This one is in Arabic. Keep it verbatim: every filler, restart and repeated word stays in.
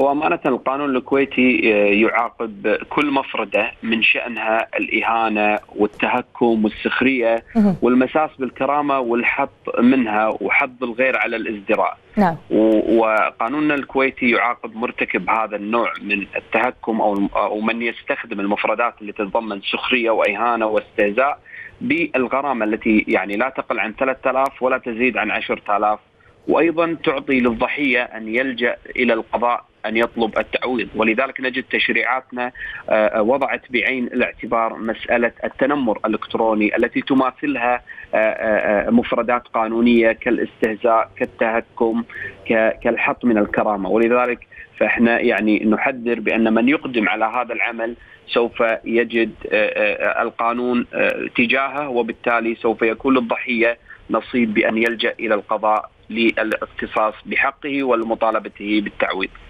هو أمانة القانون الكويتي يعاقب كل مفردة من شأنها الإهانة والتهكم والسخرية والمساس بالكرامة والحط منها وحض الغير على الازدراء. نعم. وقانوننا الكويتي يعاقب مرتكب هذا النوع من التهكم أو أو من يستخدم المفردات اللي تتضمن سخرية وإهانة واستهزاء بالغرامة التي يعني لا تقل عن ثلاثة آلاف ولا تزيد عن عشرة آلاف، وأيضا تعطي للضحية أن يلجأ إلى القضاء أن يطلب التعويض. ولذلك نجد تشريعاتنا وضعت بعين الاعتبار مسألة التنمر الإلكتروني التي تماثلها مفردات قانونية كالاستهزاء كالتهكم كالحط من الكرامة. ولذلك فإحنا يعني نحذر بأن من يقدم على هذا العمل سوف يجد القانون تجاهه، وبالتالي سوف يكون للضحية نصيب بأن يلجأ إلى القضاء للاقتصاص بحقه والمطالبة بالتعويض.